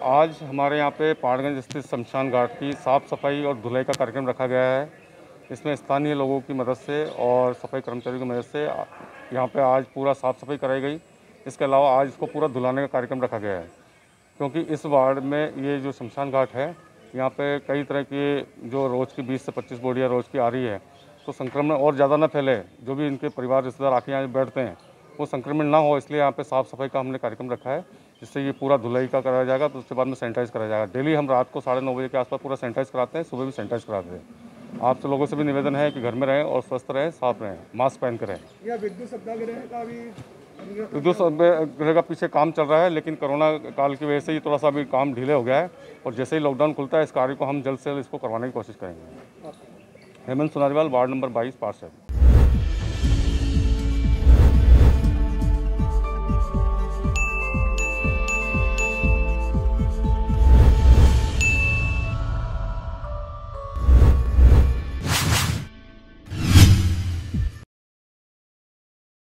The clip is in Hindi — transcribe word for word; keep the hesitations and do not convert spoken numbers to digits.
आज हमारे यहाँ पे पहाड़गंज स्थित शमशान घाट की साफ़ सफाई और धुलाई का कार्यक्रम रखा गया है। इसमें स्थानीय लोगों की मदद से और सफाई कर्मचारियों की मदद से यहाँ पे आज पूरा साफ़ सफाई कराई गई। इसके अलावा आज इसको पूरा धुलाने का कार्यक्रम रखा गया है, क्योंकि इस वार्ड में ये जो शमशान घाट है यहाँ पे कई तरह की जो रोज़ की बीस से पच्चीस बोरियाँ रोज़ की आ रही है, तो संक्रमण और ज़्यादा ना फैले। जो भी इनके परिवार रिश्तेदार आके यहाँ बैठते हैं वो संक्रमण ना हो, इसलिए यहाँ पे साफ़ सफाई का हमने कार्यक्रम रखा है, जिससे ये पूरा धुलाई का कराया जाएगा। तो उसके बाद में सैनिटाइज़ कराया जाएगा। डेली हम रात को साढ़े नौ बजे के आसपास पूरा सैनिटाइज़ कराते हैं, सुबह भी सैनिटाइज़ कराते हैं। आप लोगों से भी निवेदन है कि घर में रहें और स्वस्थ रहें, साफ रहें, मास्क पहन कर रहें। विद्युत सप्ताह का पीछे काम चल रहा है, लेकिन कोरोना काल की वजह से ही थोड़ा सा अभी काम ढीले हो गया है, और जैसे ही लॉकडाउन खुलता है इस कार्य को हम जल्द से जल्द इसको करवाने की कोशिश करेंगे। हेमंत सुनारीवाल, वार्ड नंबर बाईस, पार्षद।